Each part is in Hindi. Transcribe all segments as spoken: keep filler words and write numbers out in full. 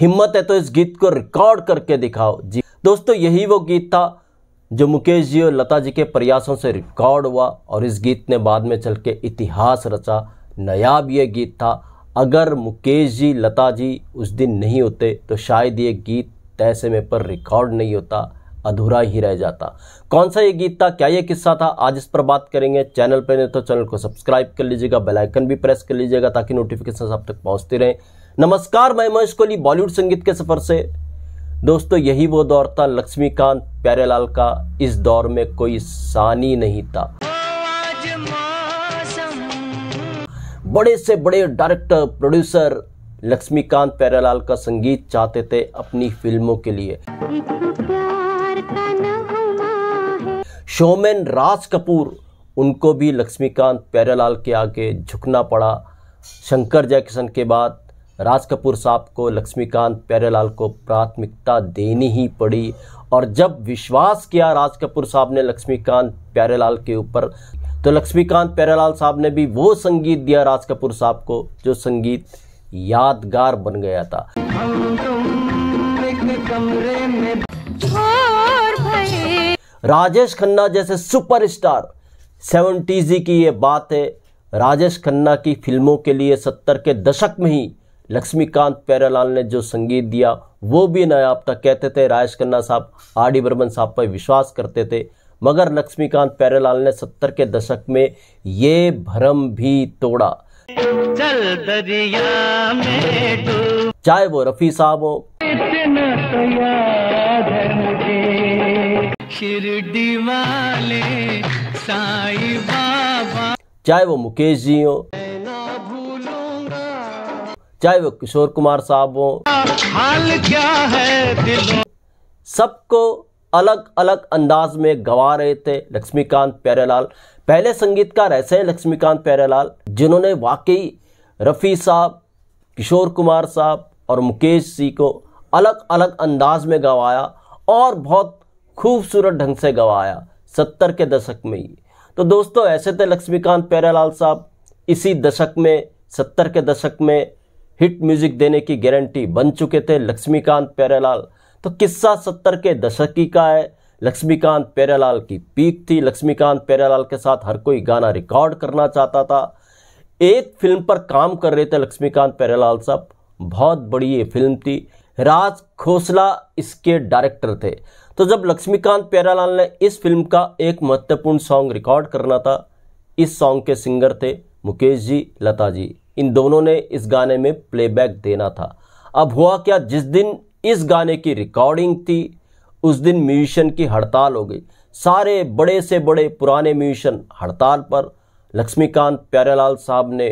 हिम्मत है तो इस गीत को रिकॉर्ड करके दिखाओ जी। दोस्तों यही वो गीत था जो मुकेश जी और लता जी के प्रयासों से रिकॉर्ड हुआ और इस गीत ने बाद में चल के इतिहास रचा। नायाब ये गीत था। अगर मुकेश जी लता जी उस दिन नहीं होते तो शायद ये गीत तय समय पर रिकॉर्ड नहीं होता, अधूरा ही रह जाता। कौन सा ये गीत था, क्या ये किस्सा था, आज इस पर बात करेंगे। चैनल पर नहीं तो चैनल को सब्सक्राइब कर लीजिएगा, बेल आइकन भी प्रेस कर लीजिएगा ताकि नोटिफिकेशन आप तक पहुंचते रहें। नमस्कार, मैं महेश कोहली, बॉलीवुड संगीत के सफर से। दोस्तों यही वो दौर था लक्ष्मीकांत प्यारेलाल का। इस दौर में कोई सानी नहीं था। बड़े से बड़े डायरेक्टर प्रोड्यूसर लक्ष्मीकांत प्यारेलाल का संगीत चाहते थे अपनी फिल्मों के लिए। शोमैन राज कपूर, उनको भी लक्ष्मीकांत प्यारेलाल के आगे झुकना पड़ा। शंकर जयकिशन के बाद राज कपूर साहब को लक्ष्मीकांत प्यारेलाल को प्राथमिकता देनी ही पड़ी। और जब विश्वास किया राज कपूर साहब ने लक्ष्मीकांत प्यारेलाल के ऊपर, तो लक्ष्मीकांत प्यारेलाल साहब ने भी वो संगीत दिया राज कपूर साहब को जो संगीत यादगार बन गया था। राजेश खन्ना जैसे सुपरस्टार, सेवेंटीज़ की ये बात है, राजेश खन्ना की फिल्मों के लिए सत्तर के दशक में ही लक्ष्मीकांत प्यारेलाल ने जो संगीत दिया वो भी नायाब था। कहते थे राजेश खन्ना साहब आर डी बर्मन साहब पर विश्वास करते थे, मगर लक्ष्मीकांत प्यारेलाल ने सत्तर के दशक में ये भ्रम भी तोड़ा। चल दरिया में डूब, चाहे वो रफी साहब हो, शिरडी वाले साईं बाबा, चाहे वो मुकेश जी हो, चाहे वो किशोर कुमार साहब हो, हाल क्या है दिल, सबको अलग अलग अंदाज में गवा रहे थे लक्ष्मीकांत प्यारेलाल। पहले संगीतकार ऐसे हैं लक्ष्मीकांत प्यारेलाल जिन्होंने वाकई रफ़ी साहब, किशोर कुमार साहब और मुकेश जी को अलग अलग अंदाज में गवाया और बहुत खूबसूरत ढंग से गवाया सत्तर के दशक में ही। तो दोस्तों ऐसे थे लक्ष्मीकांत प्यारेलाल साहब। इसी दशक में, सत्तर के दशक में हिट म्यूजिक देने की गारंटी बन चुके थे लक्ष्मीकांत प्यारेलाल। तो किस्सा सत्तर के दशक ही का है। लक्ष्मीकांत प्यारेलाल की पीक थी। लक्ष्मीकांत प्यारेलाल के साथ हर कोई गाना रिकॉर्ड करना चाहता था। एक फिल्म पर काम कर रहे थे लक्ष्मीकांत प्यारेलाल साहब, बहुत बड़ी ये फिल्म थी। राज खोसला इसके डायरेक्टर थे। तो जब लक्ष्मीकांत प्यारेलाल ने इस फिल्म का एक महत्वपूर्ण सॉन्ग रिकॉर्ड करना था, इस सॉन्ग के सिंगर थे मुकेश जी, लता जी, इन दोनों ने इस गाने में प्लेबैक देना था। अब हुआ क्या, जिस दिन इस गाने की रिकॉर्डिंग थी उस दिन म्यूजिशियन की हड़ताल हो गई। सारे बड़े से बड़े पुराने म्यूजिशियन हड़ताल पर। लक्ष्मीकांत प्यारेलाल साहब ने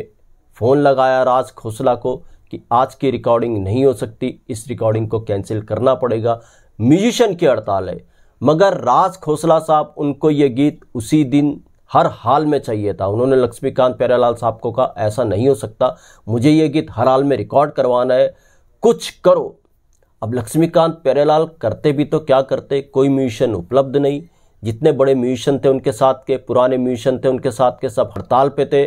फ़ोन लगाया राज खोसला को कि आज की रिकॉर्डिंग नहीं हो सकती, इस रिकॉर्डिंग को कैंसिल करना पड़ेगा, म्यूजिशियन की हड़ताल है। मगर राज खोसला साहब, उनको ये गीत उसी दिन हर हाल में चाहिए था। उन्होंने लक्ष्मीकांत प्यारेलाल साहब को कहा ऐसा नहीं हो सकता, मुझे ये गीत हर हाल में रिकॉर्ड करवाना है, कुछ करो। अब लक्ष्मीकांत प्यारेलाल करते भी तो क्या करते, कोई म्यूजिशियन उपलब्ध नहीं। जितने बड़े म्यूजिशियन थे उनके साथ के, पुराने म्यूजिशियन थे उनके साथ के, सब हड़ताल पे थे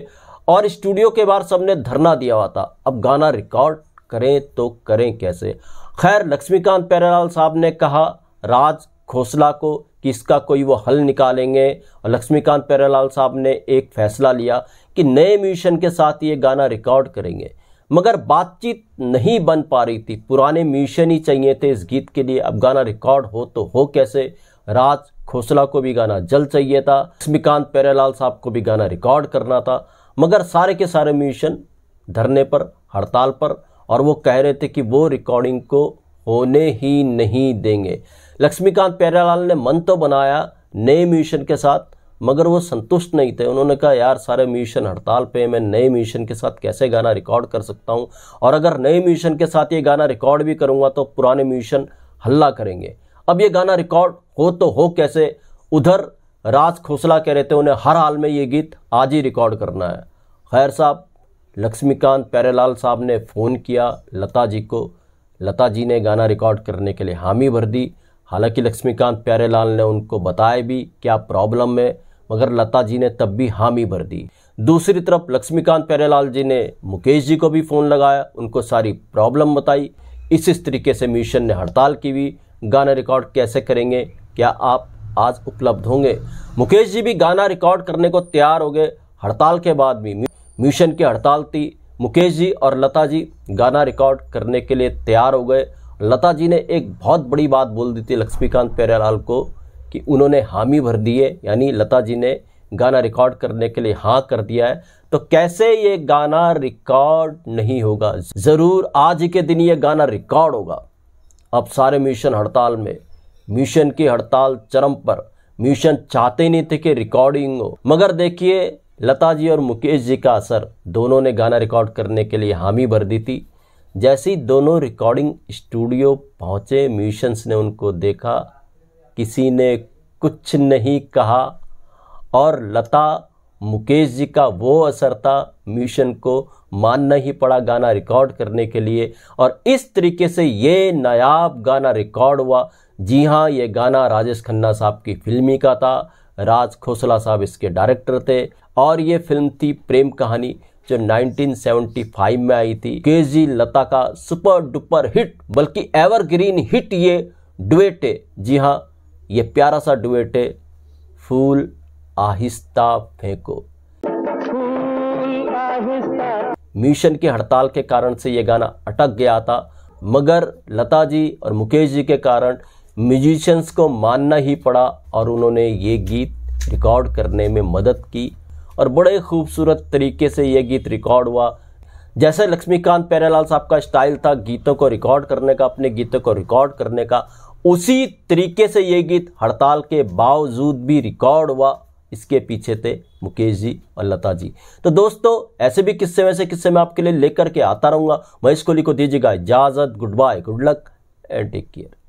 और स्टूडियो के बाहर सबने धरना दिया हुआ था। अब गाना रिकॉर्ड करें तो करें कैसे। खैर लक्ष्मीकांत प्यारेलाल साहब ने कहा राज खोसला को कि इसका कोई वो हल निकालेंगे। और लक्ष्मीकांत प्यारेलाल साहब ने एक फैसला लिया कि नए म्यूजिशियन के साथ ये गाना रिकॉर्ड करेंगे। मगर बातचीत नहीं बन पा रही थी, पुराने म्यूजिशियन ही चाहिए थे इस गीत के लिए। अब गाना रिकॉर्ड हो तो हो कैसे। राज खोसला को भी गाना जल्द चाहिए था, लक्ष्मीकांत प्यारेलाल साहब को भी गाना रिकॉर्ड करना था, मगर सारे के सारे म्यूजिशियन धरने पर, हड़ताल पर, और वो कह रहे थे कि वो रिकॉर्डिंग को होने ही नहीं देंगे। लक्ष्मीकांत प्यारेलाल ने मन तो बनाया नए म्यूजिशियन के साथ, मगर वो संतुष्ट नहीं थे। उन्होंने कहा यार सारे म्यूजिशियन हड़ताल पे, मैं नए म्यूजिशियन के साथ कैसे गाना रिकॉर्ड कर सकता हूँ, और अगर नए म्यूजिशियन के साथ ये गाना रिकॉर्ड भी करूँगा तो पुराने म्यूजिशियन हल्ला करेंगे। अब ये गाना रिकॉर्ड हो तो हो कैसे। उधर राज खोसला कह रहे थे उन्हें हर हाल में ये गीत आज ही रिकॉर्ड करना है। खैर साहब, लक्ष्मीकांत प्यारेलाल साहब ने फ़ोन किया लता जी को, लता जी ने गाना रिकॉर्ड करने के लिए हामी भर दी। हालांकि लक्ष्मीकांत प्यारेलाल ने उनको बताया भी क्या प्रॉब्लम है, मगर लता जी ने तब भी हामी भर दी। दूसरी तरफ लक्ष्मीकांत प्यारेलाल जी ने मुकेश जी को भी फ़ोन लगाया, उनको सारी प्रॉब्लम बताई। इस इस तरीके से म्यूजिशियन ने हड़ताल की हुई। गाना रिकॉर्ड कैसे करेंगे, क्या आप आज उपलब्ध होंगे? मुकेश जी भी गाना रिकॉर्ड करने को तैयार हो गए। हड़ताल के बाद भी म्यूजिशियन की हड़ताल थी, मुकेश जी और लता जी गाना रिकॉर्ड करने के लिए तैयार हो गए। लता जी ने एक बहुत बड़ी बात बोल दी थी लक्ष्मीकांत प्यारेलाल को कि उन्होंने हामी भर दी है, यानी लता जी ने गाना रिकॉर्ड करने के लिए हाँ कर दिया है। तो कैसे ये गाना रिकॉर्ड नहीं होगा? ज़रूर आज के दिन ये गाना रिकॉर्ड होगा। अब सारे म्यूजिशियन हड़ताल में, म्यूजिशियन की हड़ताल चरम पर, म्यूजिशियन चाहते नहीं थे कि रिकॉर्डिंग हो, मगर देखिए लता जी और मुकेश जी का असर, दोनों ने गाना रिकॉर्ड करने के लिए हामी भर दी थी। जैसे ही दोनों रिकॉर्डिंग स्टूडियो पहुँचे, म्यूजिशियंस ने उनको देखा, किसी ने कुछ नहीं कहा और लता मुकेश जी का वो असर था, म्यूजिशियन को मानना ही पड़ा गाना रिकॉर्ड करने के लिए। और इस तरीके से ये नायाब गाना रिकॉर्ड हुआ। जी हाँ, ये गाना राजेश खन्ना साहब की फिल्मी का था, राज खोसला साहब इसके डायरेक्टर थे और ये फिल्म थी प्रेम कहानी जो नाइनटीन सेवेंटी फाइव में आई थी। मुकेश जी लता का सुपर डुपर हिट, बल्कि एवरग्रीन हिट ये डुएट है। जी हाँ, ये प्यारा सा डुएट है, फूल आहिस्ता फेंको। म्यूजिशियन की हड़ताल के कारण से ये गाना अटक गया था, मगर लता जी और मुकेश जी के कारण म्यूजिशियंस को मानना ही पड़ा और उन्होंने ये गीत रिकॉर्ड करने में मदद की और बड़े खूबसूरत तरीके से ये गीत रिकॉर्ड हुआ। जैसे लक्ष्मीकांत प्यारेलाल साहब का स्टाइल था गीतों को रिकॉर्ड करने का, अपने गीतों को रिकॉर्ड करने का, उसी तरीके से ये गीत हड़ताल के बावजूद भी रिकॉर्ड हुआ। इसके पीछे थे मुकेश जी और लता जी। तो दोस्तों, ऐसे भी किस्से वैसे किस्से मैं आपके लिए लेकर के आता रहूँगा। महेश कोहली को दीजिएगा इजाज़त। Good bye, good luck and take care.